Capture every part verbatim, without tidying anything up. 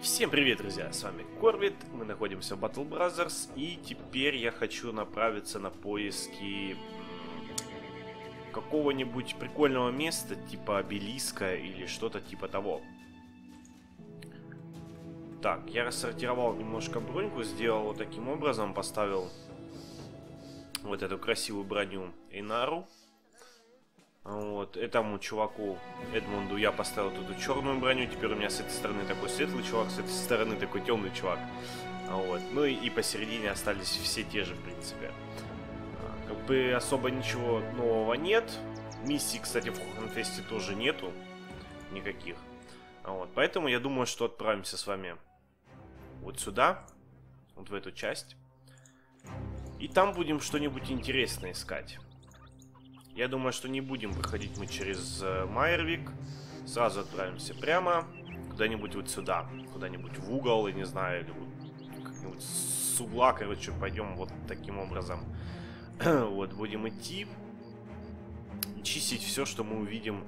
Всем привет, друзья, с вами Корвид, мы находимся в Battle Brothers, и теперь я хочу направиться на поиски какого-нибудь прикольного места, типа обелиска или что-то типа того. Так, я рассортировал немножко броньку, сделал вот таким образом, поставил вот эту красивую броню Эйнару. Вот, этому чуваку, Эдмунду, я поставил вот эту черную броню. Теперь у меня с этой стороны такой светлый чувак, с этой стороны такой темный чувак. Вот, ну и, и посередине остались все те же, в принципе. Как бы особо ничего нового нет. Миссий, кстати, в Хохонфесте тоже нету никаких. Вот, поэтому я думаю, что отправимся с вами вот сюда, вот в эту часть. И там будем что-нибудь интересное искать. Я думаю, что не будем выходить мы через Майервик. Сразу отправимся прямо куда-нибудь вот сюда. Куда-нибудь в угол, я не знаю, или вот как-нибудь с угла, короче, пойдем вот таким образом. Вот, будем идти. Чистить все, что мы увидим.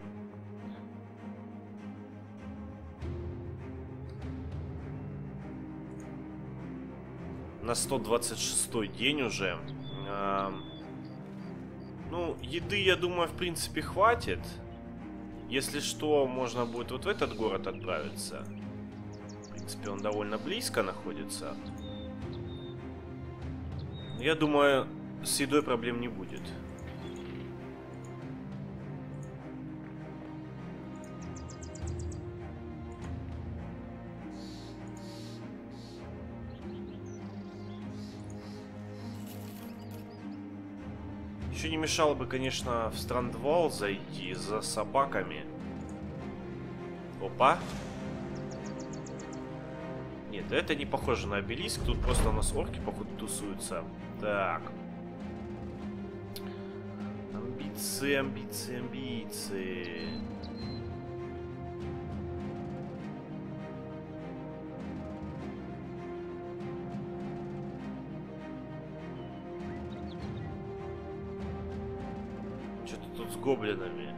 На сто двадцать шестой день уже. Ну, еды, я думаю, в принципе, хватит. Если что, можно будет вот в этот город отправиться. В принципе, он довольно близко находится. Я думаю, с едой проблем не будет. Не мешало бы, конечно, в Страндвал зайти за собаками. Опа. Нет, это не похоже на обелиск. Тут просто у нас орки, походу, тусуются. Так. Амбиции, амбиции, амбиции. Гоблинами.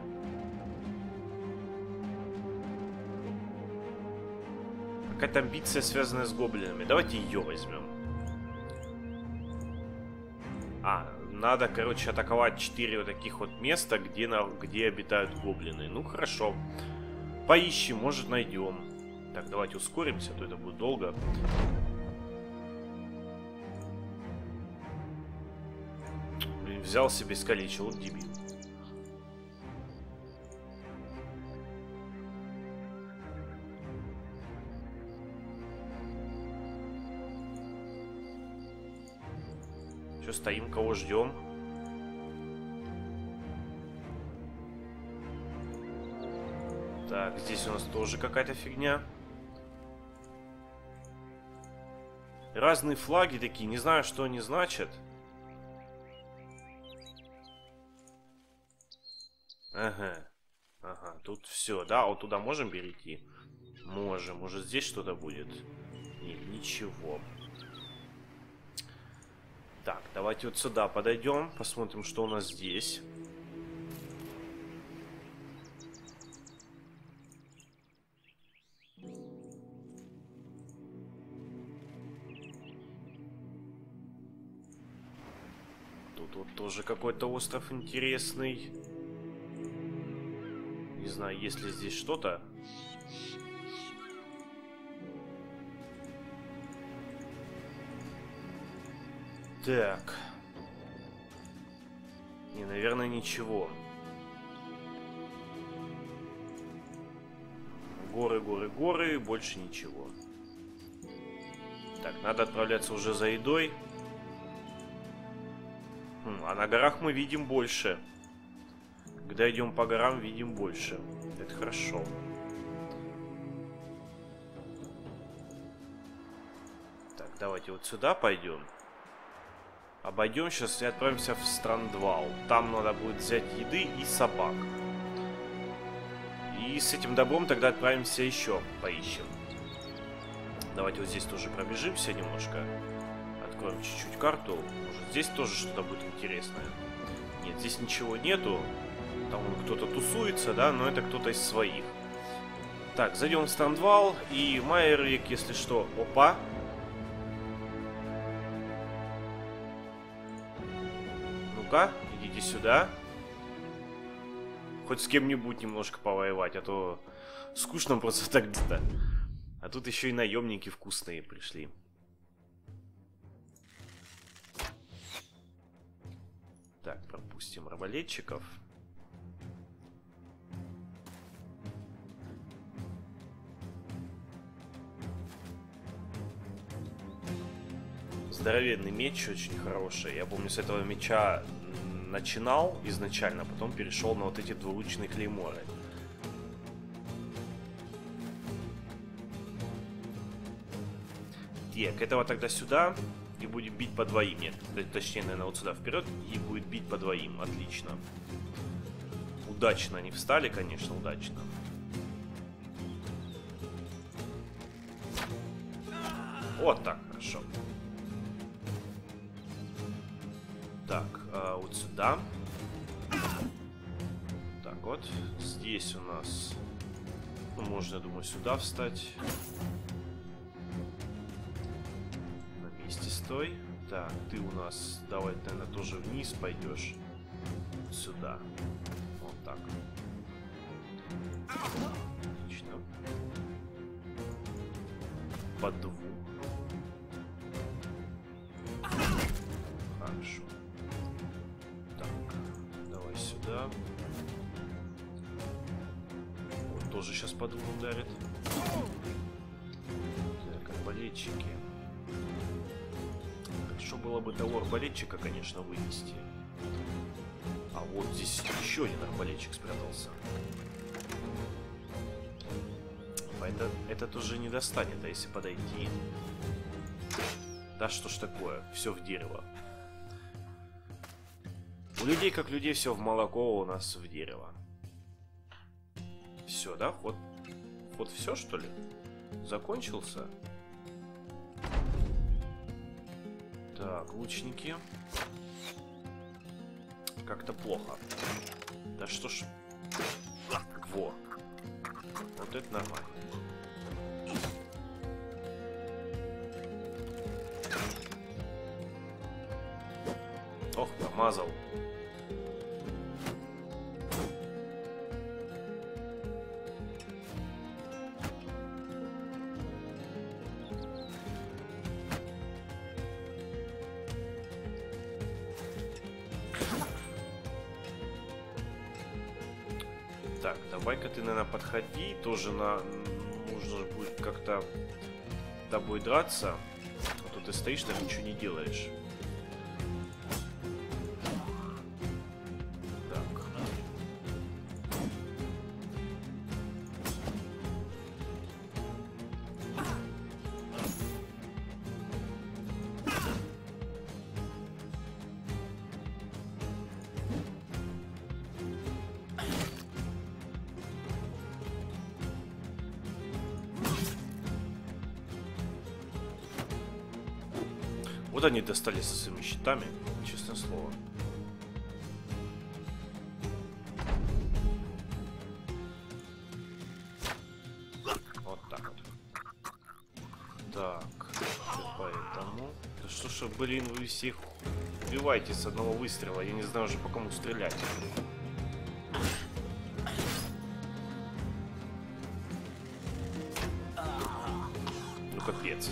Какая-то амбиция, связанная с гоблинами. Давайте ее возьмем. А, надо, короче, атаковать четыре вот таких вот места, где, на, где обитают гоблины. Ну, хорошо. Поищем, может, найдем. Так, давайте ускоримся, а то это будет долго. Блин, взял себе искалечил, вот дебил. Стоим, кого ждем? Так, здесь у нас тоже какая-то фигня. Разные флаги такие, не знаю, что они значат. Ага, ага, тут все, да, вот туда можем перейти? Можем, может здесь что-то будет? Нет, ничего. Так, давайте вот сюда подойдем, посмотрим, что у нас здесь. Тут вот тоже какой-то остров интересный. Не знаю, есть ли здесь что-то. Так. Не, наверное, ничего. Горы, горы, горы, больше ничего. Так, надо отправляться уже за едой. Хм, а на горах мы видим больше. Когда идем по горам, видим больше. Это хорошо. Так, давайте вот сюда пойдем. Обойдем сейчас и отправимся в Страндвал. Там надо будет взять еды и собак. И с этим добром тогда отправимся еще поищем. Давайте вот здесь тоже пробежимся немножко. Откроем чуть-чуть карту. Может, здесь тоже что-то будет интересное. Нет, здесь ничего нету. Там кто-то тусуется, да, но это кто-то из своих. Так, зайдем в Страндвал и Майервик, если что. Опа. Ну-ка, идите сюда. Хоть с кем-нибудь немножко повоевать, а то скучно просто так где-то. А тут еще и наемники вкусные пришли. Так, пропустим арбалетчиков. Здоровенный меч очень хороший. Я помню, с этого меча начинал изначально, потом перешел на вот эти двуручные клейморы. Так, этого тогда сюда и будем бить по двоим. Нет, точнее, наверное, вот сюда вперед и будет бить по двоим. Отлично. Удачно они встали, конечно, удачно. Вот так, хорошо. Так, а вот сюда. Так вот. Здесь у нас... Ну, можно, я думаю, сюда встать. На месте стой. Так, ты у нас... Давай, наверное, тоже вниз пойдешь. Сюда. Вот так. Отлично. По двум. Хорошо. Да. Вот тоже сейчас по двум ударит. Так, арбалетчики. Хорошо было бы того арбалетчика, конечно, вынести. А вот здесь еще один арбалетчик спрятался. Это, этот уже не достанет, а если подойти... Да что ж такое, все в дерево. У людей, как людей, все в молоко, у нас в дерево. Все, да? Вот, вот все, что ли? Закончился? Так, лучники. Как-то плохо. Да что ж... Во. Вот это нормально. Ох, промазал. Так, давай-ка ты, наверное, подходи. Тоже на... нужно будет как-то тобой драться. А то ты стоишь, там ничего не делаешь. Вот они достали со своими щитами, честное слово. Вот так вот. Так, поэтому... Да что ж, блин, вы всех убиваете с одного выстрела. Я не знаю уже, по кому стрелять. Ну, капец.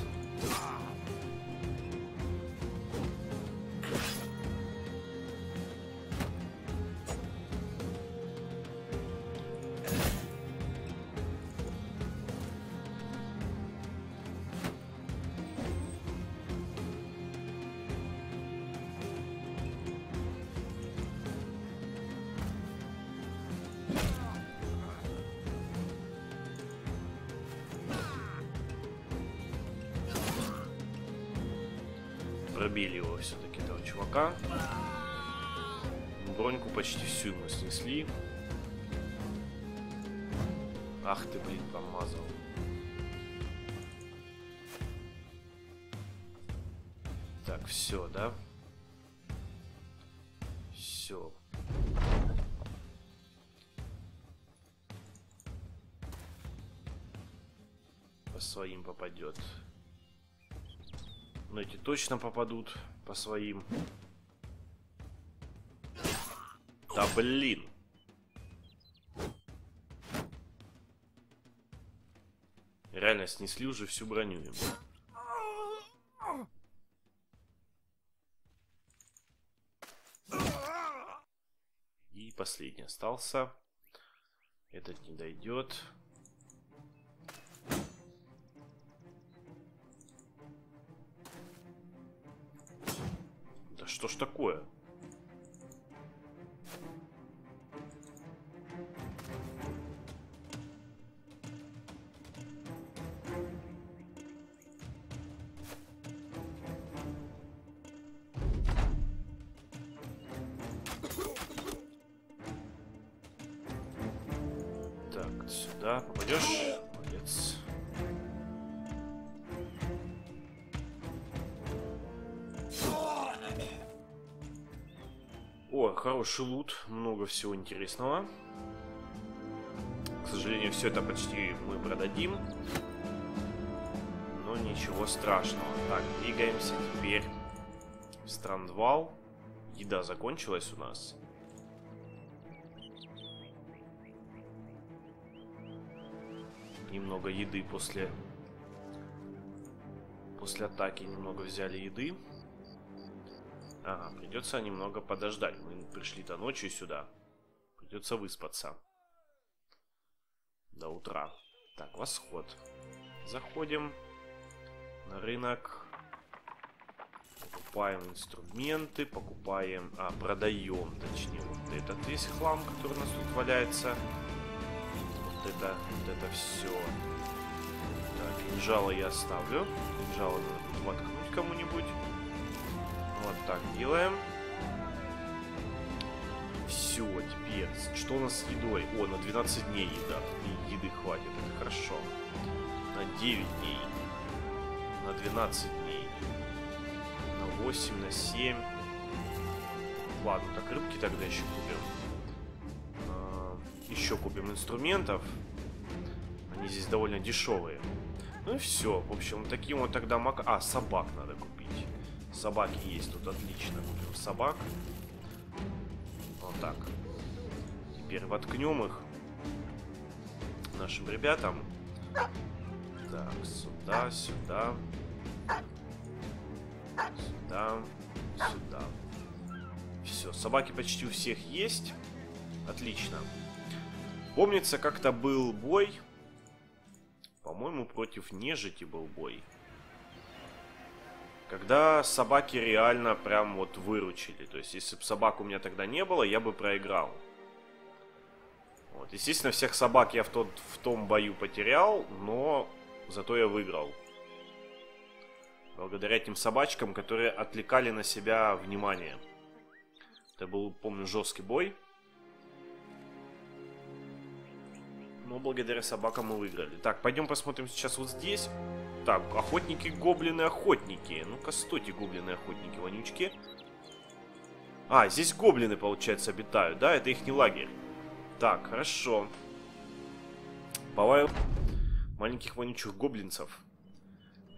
Пробили его все-таки этого чувака. Броньку почти всю ему снесли. Ах ты, блин, помазал. Так, все, да? Все. своим попадет. Но эти точно попадут по своим. Да блин! Реально снесли уже всю броню им. И последний остался. Этот не дойдет. Да что ж такое? Да, попадешь? Молодец. О, хороший лут. Много всего интересного. К сожалению, все это почти мы продадим. Но ничего страшного. Так, двигаемся теперь в Страндвал. Еда закончилась у нас. Немного еды после после атаки, немного взяли еды. Ага, придется немного подождать. Мы пришли-то ночью сюда. Придется выспаться до утра. Так, восход. Заходим на рынок. Покупаем инструменты, покупаем... А, продаем, точнее, вот этот весь хлам, который у нас тут валяется. Это, вот это все. Так, кинжалы я оставлю. Кинжалы надо воткнуть кому-нибудь. Вот так делаем. Все, теперь. Что у нас с едой? О, на двенадцать дней еда. И еды хватит, это хорошо. На девять дней. На двенадцать дней. На восемь, на семь. Ладно, так рыбки тогда еще купим. Еще купим инструментов. Они здесь довольно дешевые. Ну и все. В общем, таким вот тогда мак... А, собак надо купить. Собаки есть тут, отлично. Купим собак. Вот так. Теперь воткнем их нашим ребятам. Так, сюда, сюда. Сюда, сюда. Все, собаки почти у всех есть. Отлично. Помнится, как-то был бой. По-моему, против нежити был бой. Когда собаки реально прям вот выручили. То есть, если бы собак у меня тогда не было, я бы проиграл. Вот. Естественно, всех собак я в, тот, в том бою потерял, но зато я выиграл. Благодаря этим собачкам, которые отвлекали на себя внимание. Это был, помню, жесткий бой. Но благодаря собакам мы выиграли. Так, пойдем посмотрим сейчас вот здесь. Так, охотники, гоблины, охотники. Ну-ка, стойте, гоблины, охотники, вонючки. А, здесь гоблины, получается, обитают, да? Это их не лагерь. Так, хорошо. Бывают маленьких вонючих гоблинцев.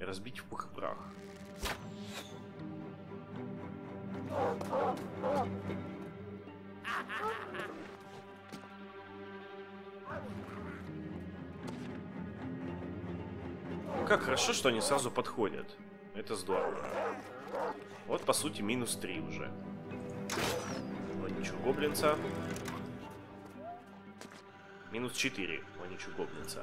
Разбить в пух и прах. Как хорошо, что они сразу подходят. Это здорово. Вот, по сути, минус три уже. Вонючего гоблинца. Минус четыре. Вонючего гоблинца.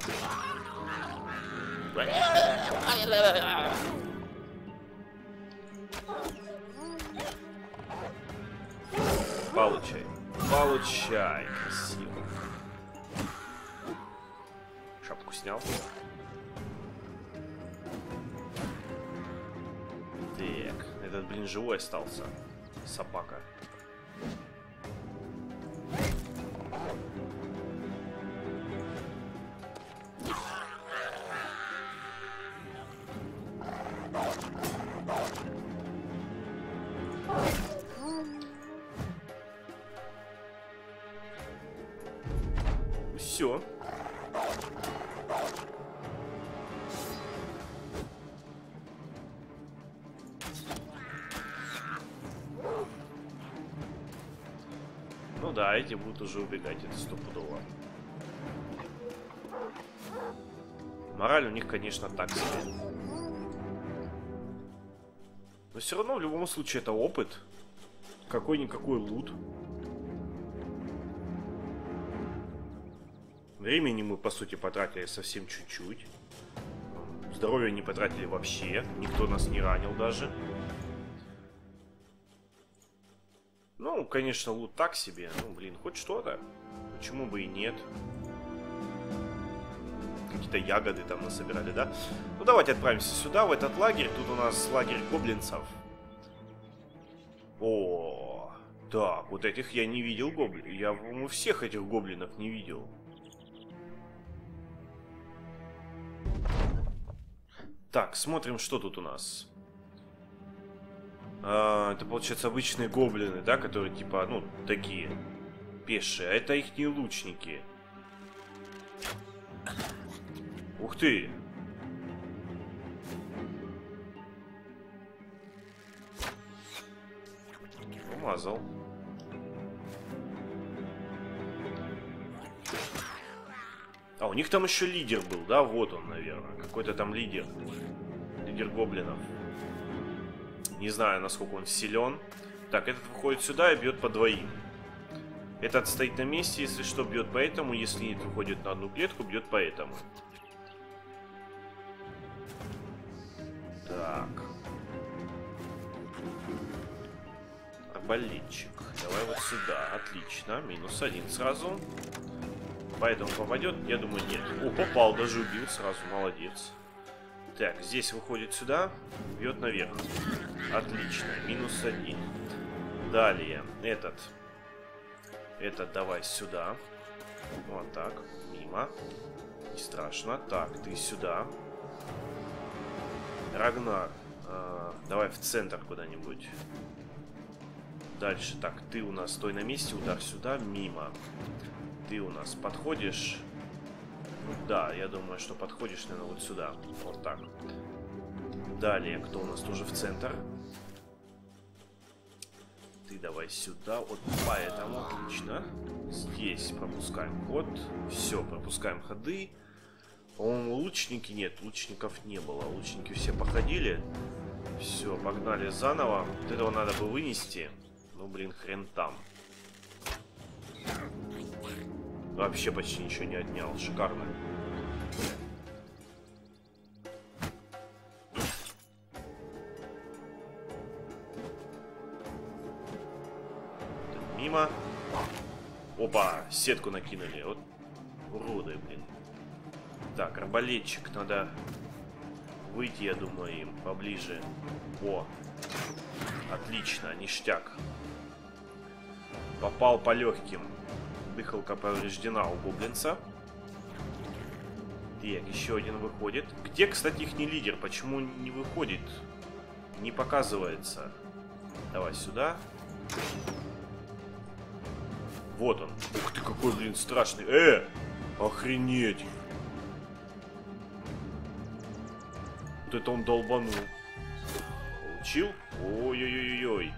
Получай. Получай. Красиво. Шапку снял. Так, этот, блин, живой остался. Собака. Все. Ну да, эти будут уже убегать, это стопудово. Мораль у них, конечно, так себе. Но все равно, в любом случае, это опыт. Какой-никакой лут. Времени мы, по сути, потратили совсем чуть-чуть. Здоровья не потратили вообще. Никто нас не ранил даже. Ну, конечно, лут так себе. Ну, блин, хоть что-то. Почему бы и нет? Какие-то ягоды там насобирали, да? Ну, давайте отправимся сюда, в этот лагерь. Тут у нас лагерь гоблинцев. О, так, вот этих я не видел гоблинов. Я, ну, всех этих гоблинов не видел. Так, смотрим, что тут у нас. А, это, получается, обычные гоблины, да, которые, типа, ну, такие пешие. А это их не лучники. Ух ты! Помазал. А, у них там еще лидер был, да? Вот он, наверное. Какой-то там лидер. Лидер гоблинов. Не знаю, насколько он силен. Так, этот выходит сюда и бьет по двоим. Этот стоит на месте, если что, бьет по этому. Если нет, выходит на одну клетку, бьет по этому. Так. Арбалетчик. Давай вот сюда. Отлично. Минус один сразу. Поэтому попадет? Я думаю, нет. О, попал. Даже убил сразу. Молодец. Так, здесь выходит сюда. Бьет наверх. Отлично. Минус один. Далее. Этот. Этот давай сюда. Вот так. Мимо. Не страшно. Так, ты сюда. Рагнар, э, давай в центр куда-нибудь. Дальше, так, ты у нас стой на месте, удар сюда, мимо. Ты у нас подходишь. Да, я думаю, что подходишь, наверное, вот сюда. Вот так. Далее, кто у нас тоже в центр. Ты давай сюда, вот поэтому, отлично. Здесь пропускаем ход. Все, пропускаем ходы. По-моему, лучники нет, лучников не было. Лучники все походили. Все, погнали заново. Вот этого надо бы вынести. Ну, блин, хрен там. Вообще почти ничего не отнял. Шикарно. Мимо. Опа, сетку накинули. Вот уроды, блин. Так, арбалетчик, надо выйти, я думаю, им поближе. О, отлично, ништяк. Попал по легким. Дыхалка повреждена у гоблинца. Так, еще один выходит. Где, кстати, их не лидер? Почему не выходит? Не показывается. Давай сюда. Вот он. Ух ты, какой, блин, страшный. Э, охренеть. Это он долбанул. Получил? Ой-ой-ой-ой.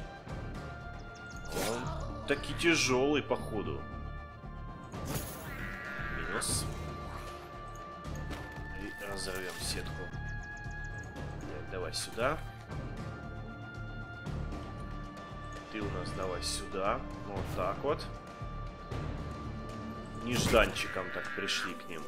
Он таки тяжелый, походу. Минус. И разорвем сетку. Так, давай сюда. Ты у нас давай сюда. Вот так вот. Нежданчиком так пришли к ним.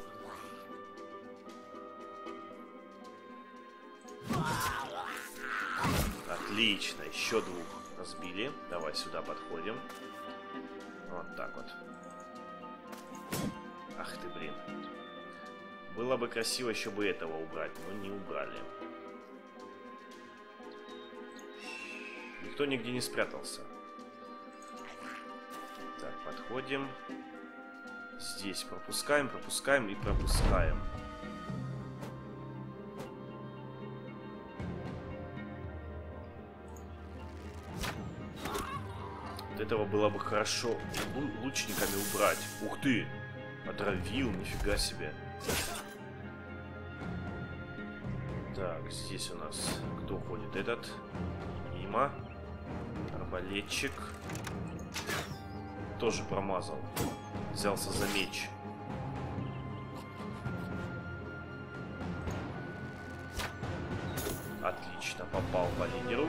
Отлично, еще двух разбили. Давай сюда подходим. Вот так вот. Ах ты, блин. Было бы красиво еще бы этого убрать, но не убрали. Никто нигде не спрятался. Так, подходим. Здесь пропускаем, пропускаем и пропускаем. Этого было бы хорошо лучниками убрать. Ух ты! Отравил, нифига себе. Так, здесь у нас кто ходит? Этот. Мимо. Арбалетчик. тоже промазал. Взялся за меч. Отлично, попал по лидеру.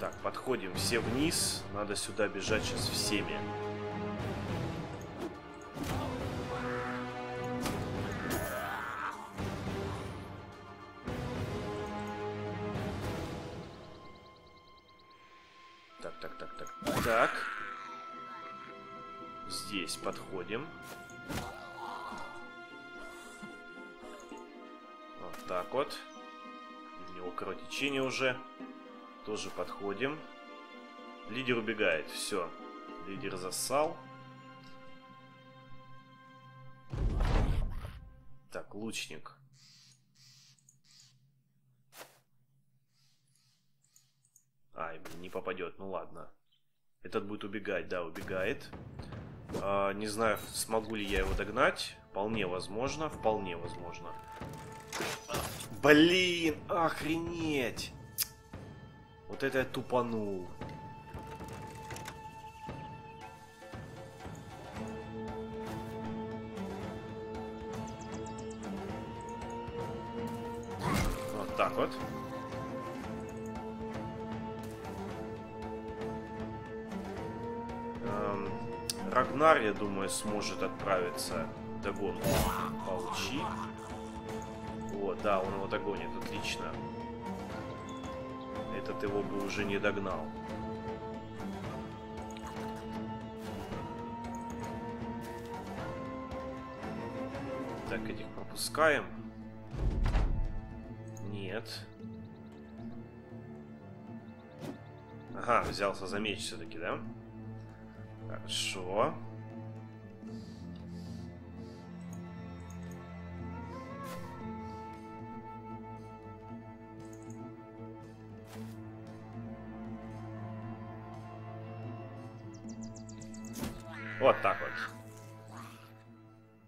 Так, подходим все вниз. Надо сюда бежать сейчас всеми. Так, так, так, так, так. Здесь подходим. Вот так вот. У него кровотечение уже. Тоже подходим. Лидер убегает. Все. Лидер зассал. Так, лучник. Ай, блин, не попадет. Ну ладно. Этот будет убегать. Да, убегает. А, не знаю, смогу ли я его догнать. Вполне возможно. Вполне возможно. Блин, охренеть. Вот это я тупанул. Вот так вот. Эм, Рагнар, я думаю, сможет отправиться в догонку. Получи. Вот, да, он его догонит, отлично. Этот его бы уже не догнал. Так, этих пропускаем. Нет. Ага, взялся за меч все-таки, да? Хорошо. Вот так вот.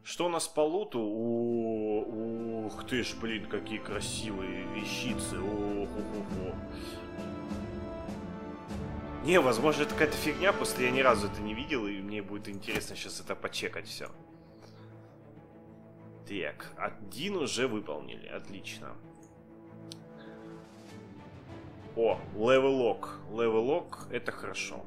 Что у нас по луту? О, ух ты ж, блин, какие красивые вещицы. Ох, ох, ох. Не, возможно, это какая-то фигня, просто я ни разу это не видел, и мне будет интересно сейчас это почекать все. Так, один уже выполнили, отлично. О, левелок. Левелок, это хорошо.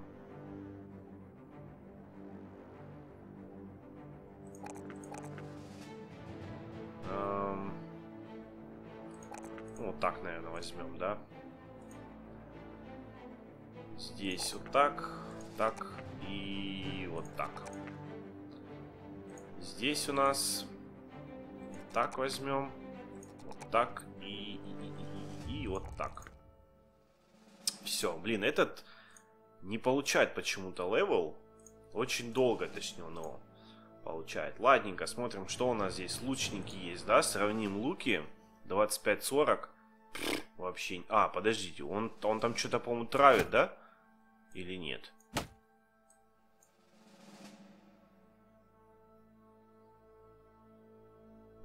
Вот так, наверное, возьмем, да? Здесь вот так, так и вот так. Здесь у нас так возьмем, вот так и, и, и, и вот так. Все, блин, этот не получает почему-то левел. Очень долго, точнее, он его получает. Ладненько, смотрим, что у нас здесь. Лучники есть, да? Сравним луки. двадцать пять сорок. Вообще... А, подождите, он, он там что-то, по-моему, травит, да? Или нет?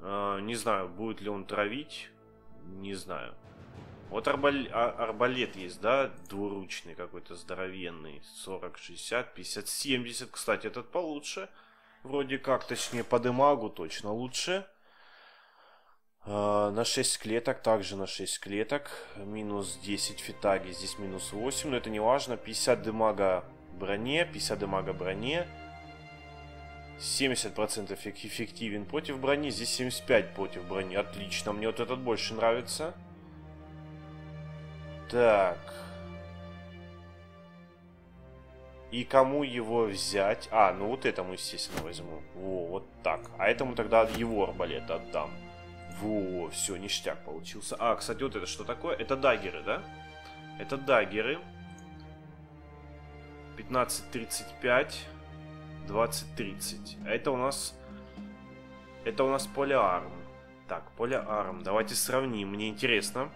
А, не знаю, будет ли он травить. Не знаю. Вот арбалет, арбалет есть, да? Двуручный какой-то, здоровенный. сорок, шестьдесят, пятьдесят, семьдесят. Кстати, этот получше. Вроде как, точнее, по демагу точно лучше. А, на шесть клеток, также на шесть клеток. Минус десять фитаги, здесь минус восемь, но это не важно. пятьдесят демага броне, пятьдесят демага броне. семьдесят процентов эффективен против брони, здесь семьдесят пять процентов против брони. Отлично, мне вот этот больше нравится. Так... И кому его взять? А, ну вот этому, естественно, возьму. Во, вот так. А этому тогда его арбалет отдам. Во, все, ништяк получился. А, кстати, вот это что такое? Это даггеры, да? Это даггеры. пятнадцать тридцать пять, двадцать тридцать. А это у нас... Это у нас полиарм. Так, полиарм. Давайте сравним, мне интересно.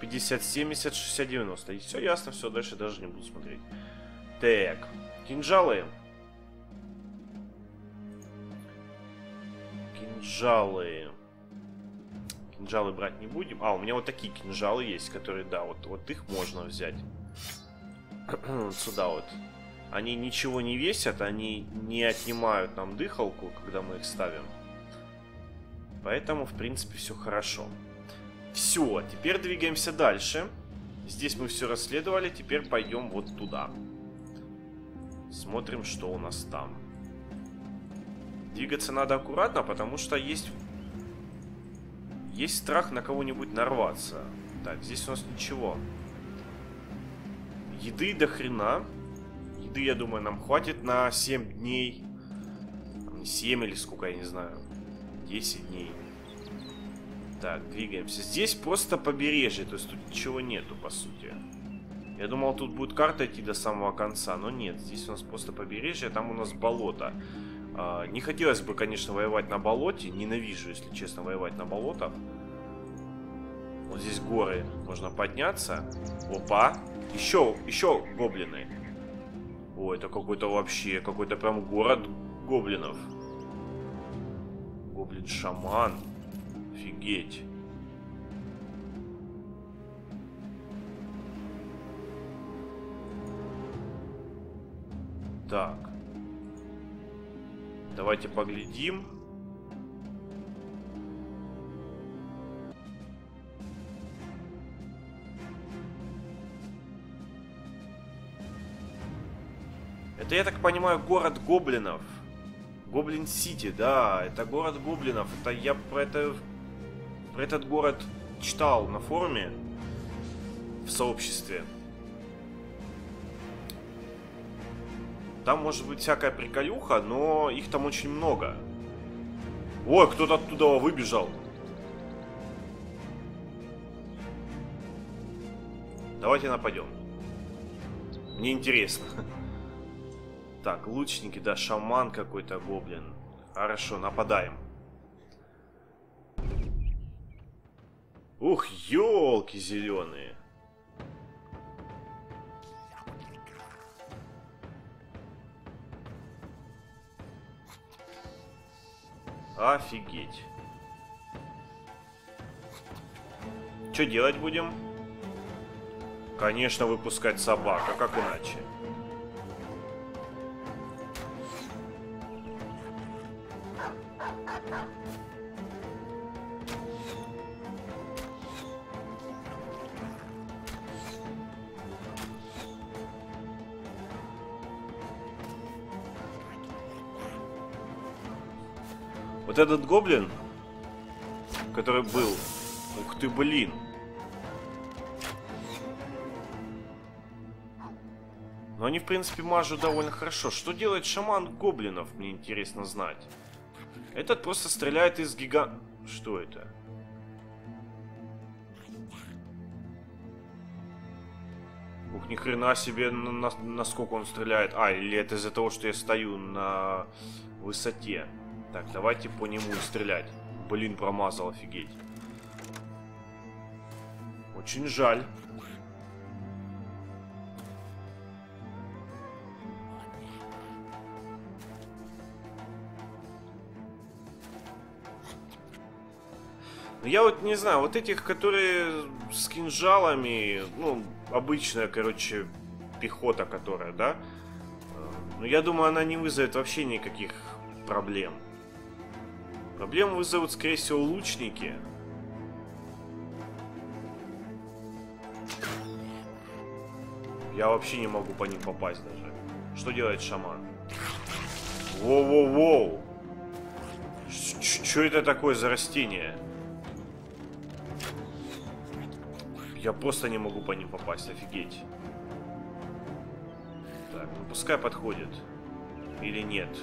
пятьдесят семьдесят, шестьдесят девяносто. И все ясно, все, дальше даже не буду смотреть. Так, кинжалы. Кинжалы. Кинжалы брать не будем. А, у меня вот такие кинжалы есть, которые, да, вот, вот их можно взять. Сюда вот. Они ничего не весят, они не отнимают нам дыхалку, когда мы их ставим. Поэтому, в принципе, все хорошо. Все, теперь двигаемся дальше. Здесь мы все расследовали, теперь пойдем вот туда. Смотрим, что у нас там. Двигаться надо аккуратно, потому что есть... Есть страх на кого-нибудь нарваться. Так, здесь у нас ничего. Еды до хрена. Еды, я думаю, нам хватит на семь дней. семь или сколько, я не знаю. десять дней. Так, двигаемся. Здесь просто побережье, то есть тут ничего нету, по сути. Я думал, тут будет карта идти до самого конца, но нет. Здесь у нас просто побережье, там у нас болото. Не хотелось бы, конечно, воевать на болоте. Ненавижу, если честно, воевать на болотах. Вот здесь горы. Можно подняться. Опа. Еще, еще гоблины. О, это какой-то вообще, какой-то прям город гоблинов. Гоблин-шаман. Офигеть. Так. Давайте поглядим. Это, я так понимаю, город гоблинов. Гоблин-сити, да. Это город гоблинов. Это я про, это, про этот город читал на форуме. В сообществе. Там может быть всякая приколюха, но их там очень много. Ой, кто-то оттуда выбежал. Давайте нападем. Мне интересно. Так, лучники, да, шаман какой-то, гоблин. Хорошо, нападаем. Ух, елки зеленые. Офигеть. Что делать будем? Конечно, выпускать собак, а как иначе? Вот этот гоблин, который был. Ух ты, блин. Но они, в принципе, мажут довольно хорошо. Что делает шаман гоблинов, мне интересно знать. Этот просто стреляет из гиганта... Что это? Ух, ни хрена себе, насколько он стреляет. А, или это из-за того, что я стою на высоте. Так, давайте по нему стрелять. Блин, промазал, офигеть. Очень жаль. Но я вот не знаю, вот этих, которые с кинжалами, ну, обычная, короче, пехота, которая, да? Но я думаю, она не вызовет вообще никаких проблем. Проблемы вызовут, скорее всего, лучники. Я вообще не могу по ним попасть даже. Что делает шаман? Воу-воу-воу! Что это такое за растение? Я просто не могу по ним попасть, офигеть. Так, ну пускай подходит. Или нет.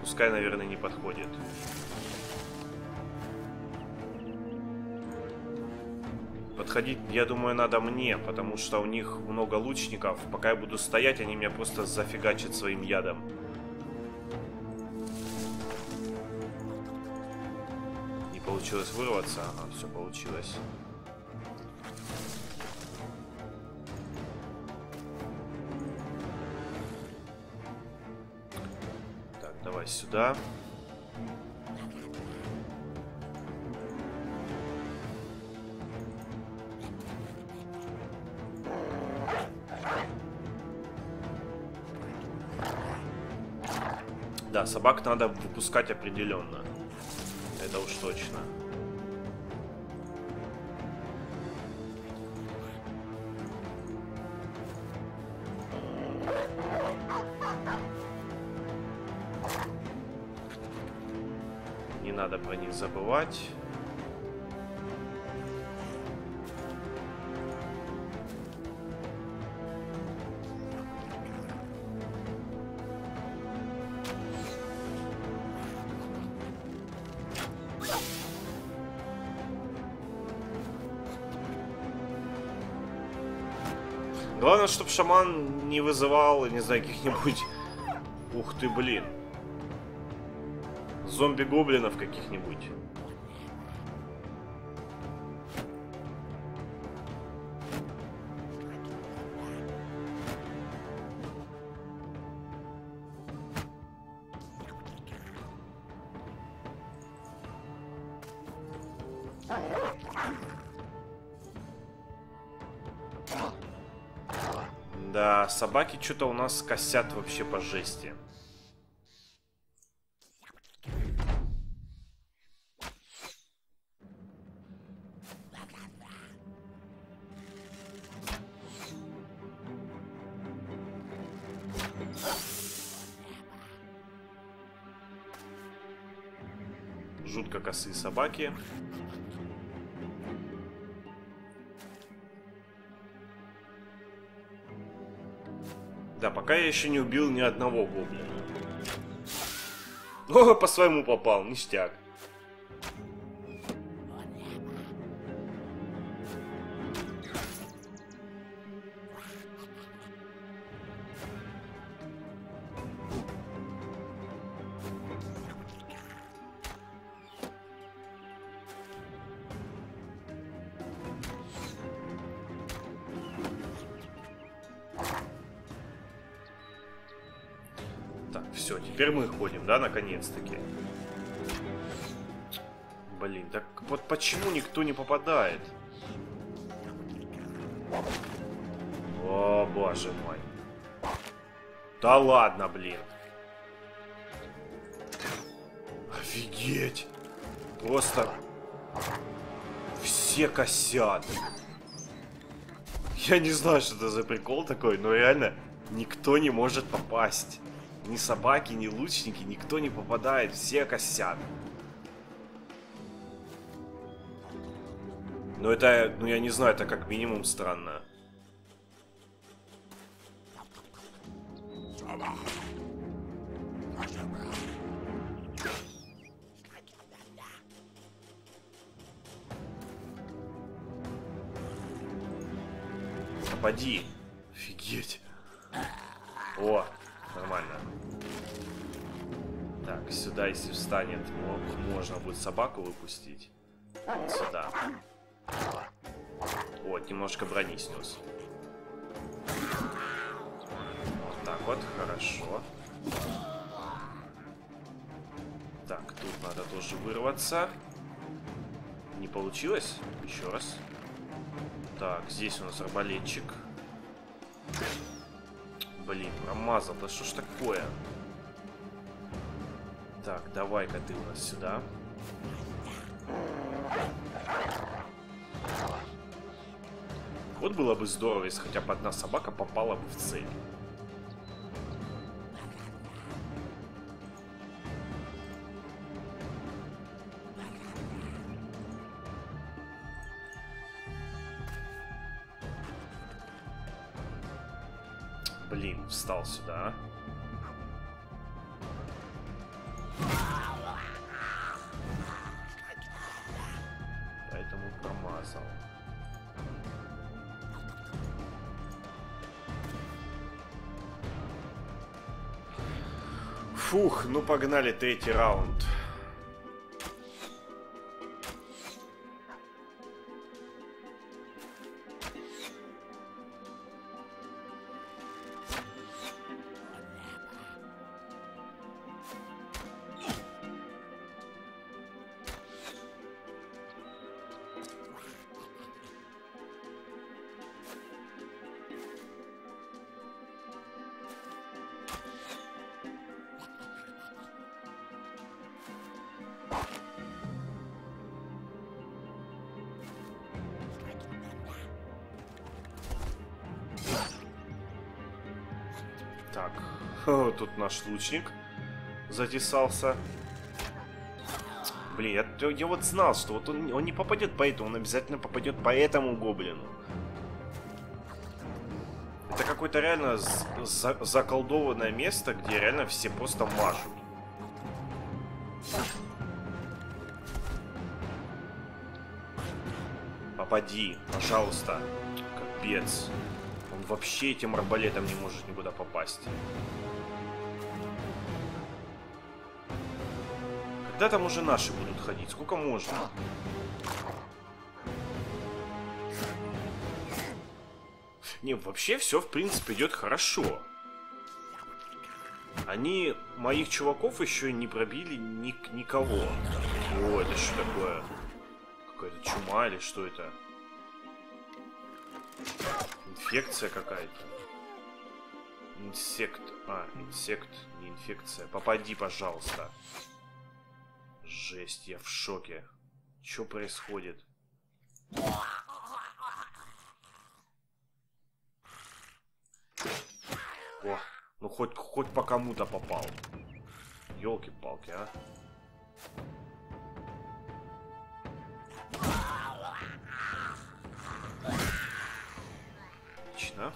Пускай, наверное, не подходит. Подходить, я думаю, надо мне, потому что у них много лучников. Пока я буду стоять, они меня просто зафигачат своим ядом. Не получилось вырваться, а все получилось. Так, давай сюда. Да, собак надо выпускать определенно. Это уж точно. Не надо про них забывать. Главное, чтобы шаман не вызывал, не знаю, каких-нибудь... Ух ты, блин. Зомби-гоблинов каких-нибудь. Да, собаки что-то у нас косят вообще по жести. Жутко косые собаки. Да, пока я еще не убил ни одного гоблина. О, по своему попал, ништяк. Все, теперь мы ходим, да, наконец-таки. Блин, так вот почему никто не попадает? О, боже мой. Да ладно, блин. Офигеть. Просто все косят. Я не знаю, что это за прикол такой, но реально никто не может попасть. Ни собаки, ни лучники, никто не попадает, все косят. Но это, ну я не знаю, это как минимум странно. Напади. Офигеть. О. Нормально. Так, сюда, если встанет, можно будет собаку выпустить. Вот сюда. Вот, немножко брони снес. Вот так вот, хорошо. Так, тут надо тоже вырваться. Не получилось? Еще раз. Так, здесь у нас арбалетчик. Блин, промазал, да что ж такое? Так, давай-ка ты у нас сюда. Вот было бы здорово, если хотя бы одна собака попала бы в цель. Блин, встал сюда. Поэтому промазал. Фух, ну погнали, третий раунд. Так, тут наш лучник затесался. Блин, я, я вот знал, что вот он, он не попадет по этому, он обязательно попадет по этому гоблину. Это какое-то реально за заколдованное место, где реально все просто машут. Попади, пожалуйста. Капец. Он вообще этим арбалетом не может никуда попасть. Когда там уже наши будут ходить? Сколько можно? Не, вообще все, в принципе, идет хорошо. Они моих чуваков еще не пробили ни никого. О, это что такое? Какая-то чума или что это? Инфекция какая-то. Инсект. А, инсект, не инфекция. Попади, пожалуйста. Жесть, я в шоке. Что происходит? О, ну хоть, хоть по кому-то попал. Ёлки-палки, а. Отлично.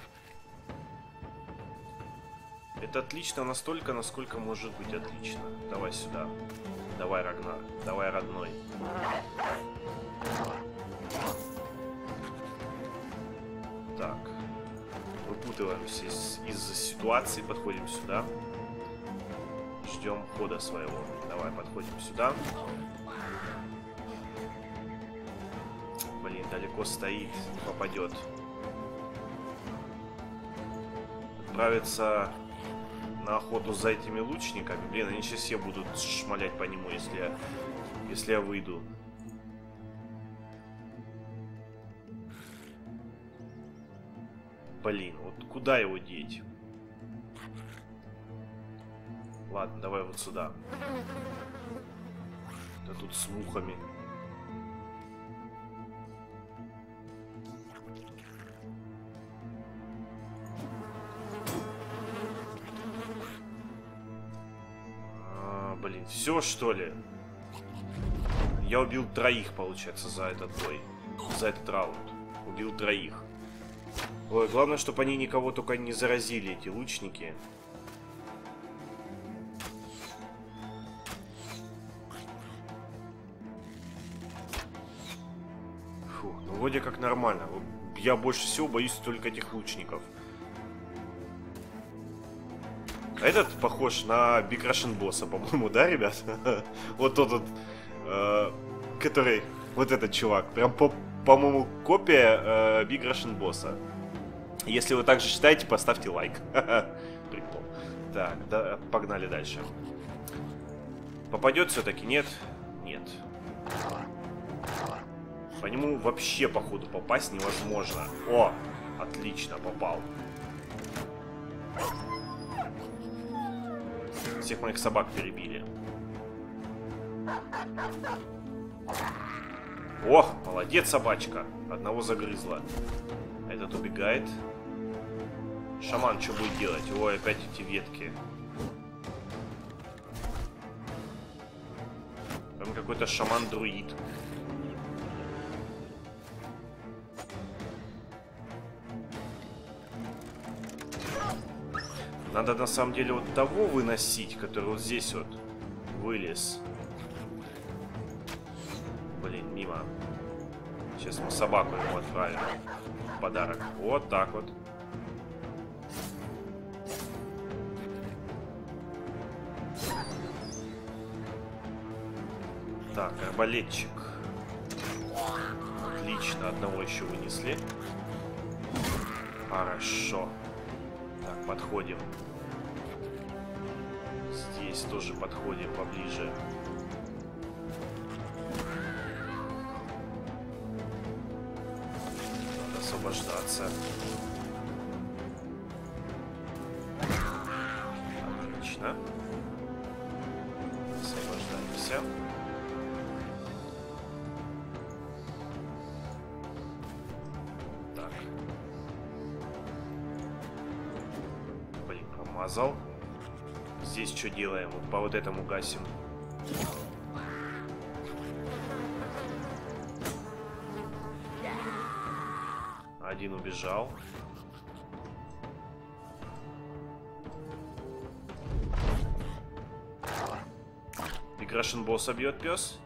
Это отлично настолько, насколько может быть отлично. Давай сюда. Давай, Рагнар. Давай, родной. Так. Выпутываемся из, из ситуации. Подходим сюда. Ждем хода своего. Давай, подходим сюда. Блин, далеко стоит. Не попадет. Отправиться на охоту за этими лучниками. Блин, они сейчас все будут шмалять по нему, если я, если я выйду. Блин, вот куда его деть? Ладно, давай вот сюда. Да тут с мухами. Все, что ли? Я убил троих, получается, за этот бой. За этот раунд. Убил троих. Ой, главное, чтобы они никого только не заразили, эти лучники. Фу, ну вроде как нормально. Я больше всего боюсь только этих лучников. Этот похож на Big Russian Boss'а, по-моему, да, ребят? Вот тот вот, э, который, вот этот чувак, прям, по-моему, по копия э, Big Russian Boss'а. Если вы так же считаете, поставьте лайк. Прикол. Так, да, погнали дальше. Попадет все-таки, нет? Нет. По нему вообще, походу, попасть невозможно. О, отлично, попал. Всех моих собак перебили. Ох, молодец, собачка. Одного загрызла. Этот убегает. Шаман что будет делать? Ой, опять эти ветки. Там какой-то шаман-друид. Надо на самом деле вот того выносить, который вот здесь вот вылез. Блин, мимо. Сейчас мы собаку ему отправим. Подарок. Вот так вот. Так, арбалетчик. Отлично, одного еще вынесли. Хорошо. Так, подходим. Здесь тоже подходим поближе. Надо освобождаться. Отлично. Освобождаемся. замазал. Здесь что делаем? Вот по вот этому гасим. Один убежал. Big Russian Boss бьет пес.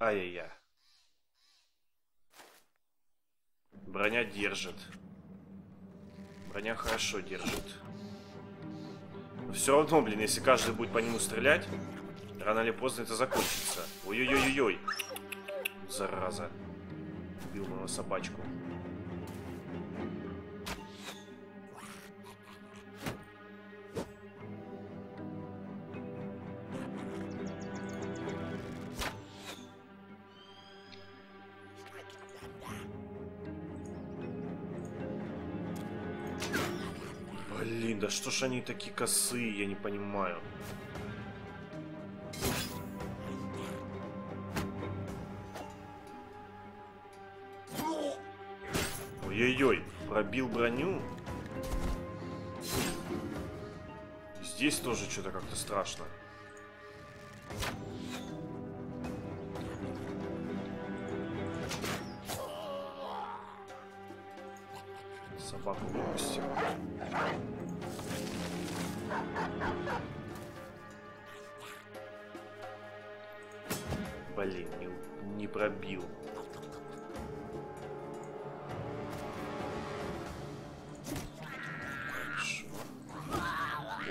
Ай-яй-яй. Броня держит. Броня хорошо держит. Но все равно, блин, если каждый будет по нему стрелять, рано или поздно это закончится. Ой-ой-ой-ой-ой. Зараза. Убил мою собачку. Блин, да что ж они такие косые, я не понимаю. Ой-ой-ой, пробил броню. Здесь тоже что-то как-то страшно. Собаку выпустил. Блин, не, не пробил. Хорошо.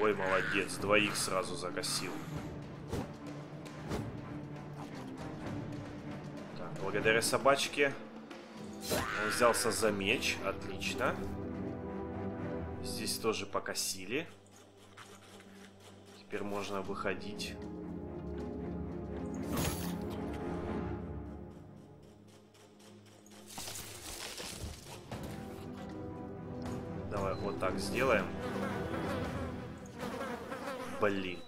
Ой, молодец, двоих сразу загасил. Так, благодаря собачке он взялся за меч, отлично. Здесь тоже покосили. Теперь можно выходить. Давай вот так сделаем. Блин.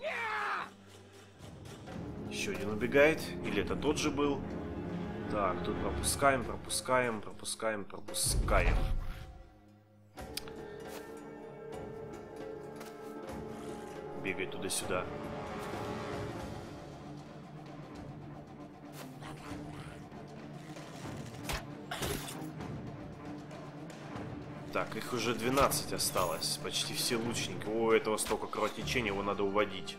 Еще один убегает. Или это тот же был? Так, тут пропускаем, пропускаем, пропускаем, пропускаем. Бегай туда-сюда. Так, их уже двенадцать осталось. Почти все лучники. О, этого столько кровотечения, его надо уводить.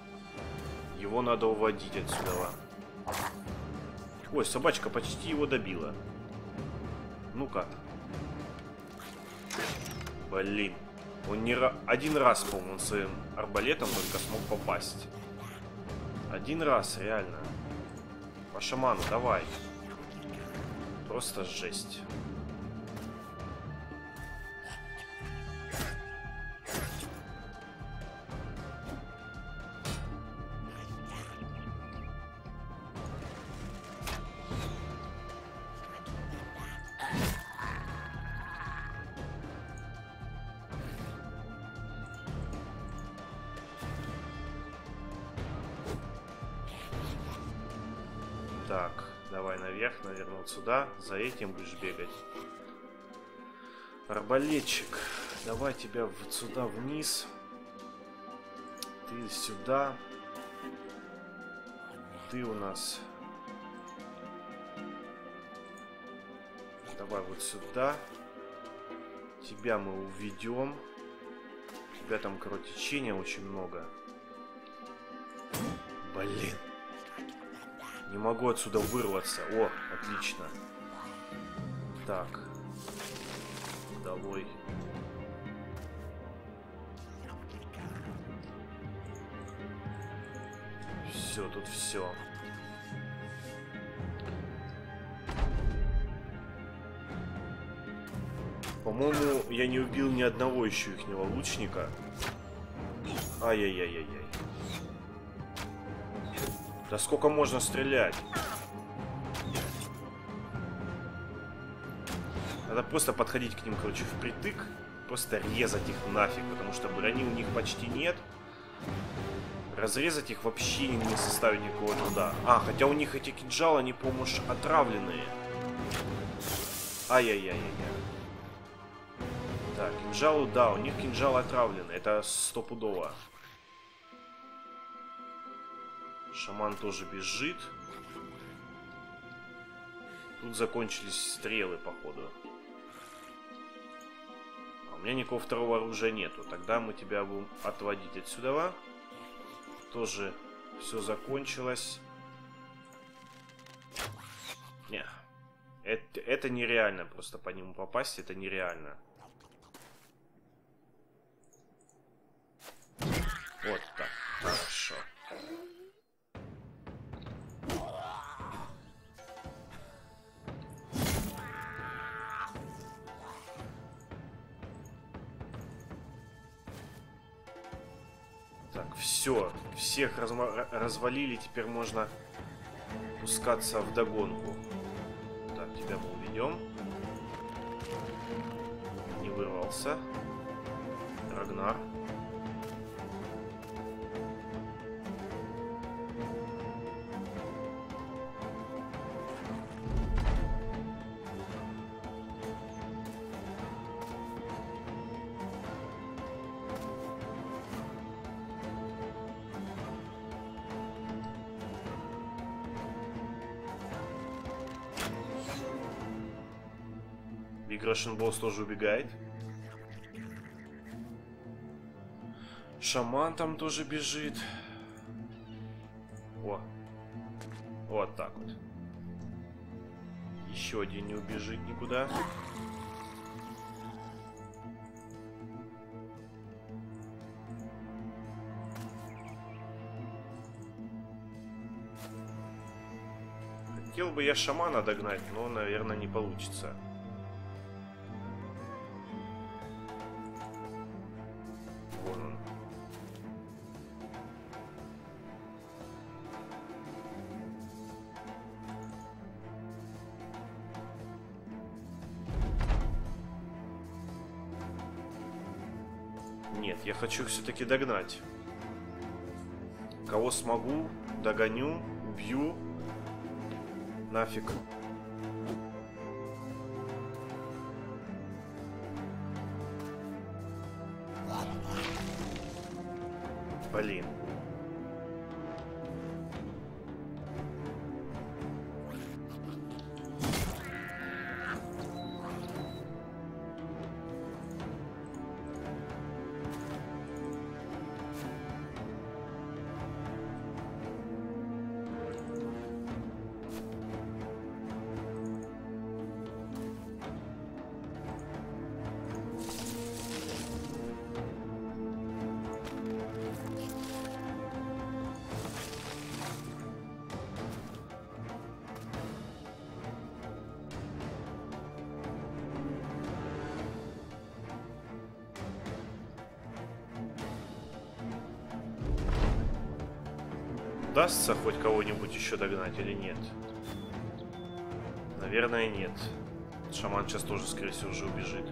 Его надо уводить отсюда. Ой, собачка почти его добила. Ну-ка. Блин. Он не ra... один раз, по-моему, своим арбалетом только смог попасть. Один раз, реально. По шаману, давай. Просто жесть. Так, давай наверх, наверное, вот сюда. За этим будешь бегать. Арбалетчик, давай тебя вот сюда вниз. Ты сюда. Ты у нас. Давай вот сюда. Тебя мы уведем. У тебя там кровотечения очень много. Блин. Не могу отсюда вырваться. О, отлично. Так. Давай. Все, тут все. По-моему, я не убил ни одного еще ихнего лучника. Ай-яй-яй-яй-яй. Да сколько можно стрелять? Надо просто подходить к ним, короче, впритык. Просто резать их нафиг, потому что брони у них почти нет. Разрезать их вообще не составит никакого труда. А, хотя у них эти кинжалы, они, по-моему, отравленные. Ай-яй-яй-яй-яй. Так, кинжалу, да, у них кинжал отравлен. Это стопудово. Шаман тоже бежит. Тут закончились стрелы, походу. А у меня никакого второго оружия нету. Тогда мы тебя будем отводить отсюда. Тоже все закончилось. Не. Это, это нереально. Просто по нему попасть, это нереально. Вот так. Хорошо. Так, все. Всех развалили. Теперь можно пускаться в догонку. Так, тебя мы уведем. Не вырвался. Рагнар. Big Russian Boss тоже убегает. Шаман там тоже бежит. О. Вот так вот. Еще один не убежит никуда. Хотел бы я шамана догнать, но, наверное, не получится. Нет, я хочу все-таки догнать. Кого смогу, догоню, убью. Нафиг. Блин. Удастся хоть кого-нибудь еще догнать или нет? Наверное, нет. Шаман сейчас тоже, скорее всего, уже убежит.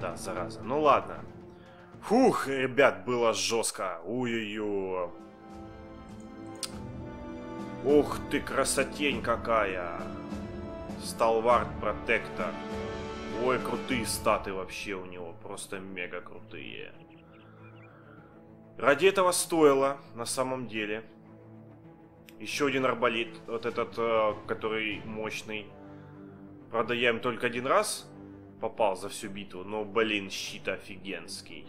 Да, зараза. Ну ладно. Фух, ребят, было жестко. Ой-ой-ой. Ух ты, красотень какая. Stalvard Protector. Ой, крутые статы вообще у него. Просто мега крутые. Ради этого стоило, на самом деле. Еще один арбалет, вот этот, который мощный. Правда, я им только один раз попал за всю битву, но, блин, щит офигенский.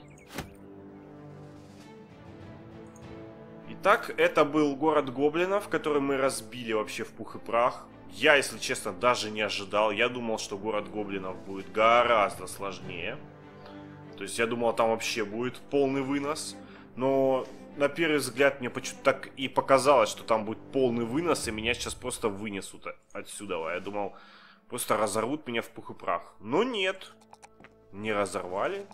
Итак, это был город гоблинов, который мы разбили вообще в пух и прах. Я, если честно, даже не ожидал. Я думал, что город гоблинов будет гораздо сложнее. То есть я думал, там вообще будет полный вынос. Но на первый взгляд мне почему-то так и показалось, что там будет полный вынос, и меня сейчас просто вынесут отсюда. Я думал, просто разорвут меня в пух и прах. Но нет, не разорвали.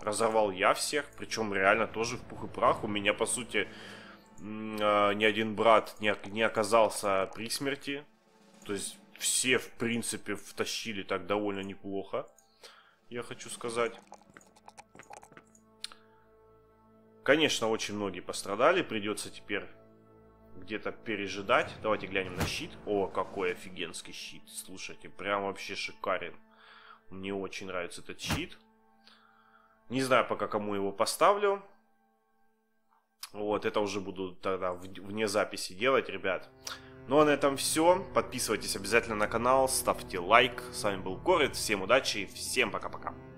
Разорвал я всех, причем реально тоже в пух и прах. У меня, по сути, ни один брат не оказался при смерти. То есть все, в принципе, втащили так довольно неплохо, я хочу сказать. Конечно, очень многие пострадали. Придется теперь где-то пережидать. Давайте глянем на щит. О, какой офигенский щит. Слушайте, прям вообще шикарен. Мне очень нравится этот щит. Не знаю пока, кому его поставлю. Вот, это уже буду тогда вне записи делать, ребят. Ну а на этом все. Подписывайтесь обязательно на канал, ставьте лайк. С вами был Корвид. Всем удачи, всем пока-пока.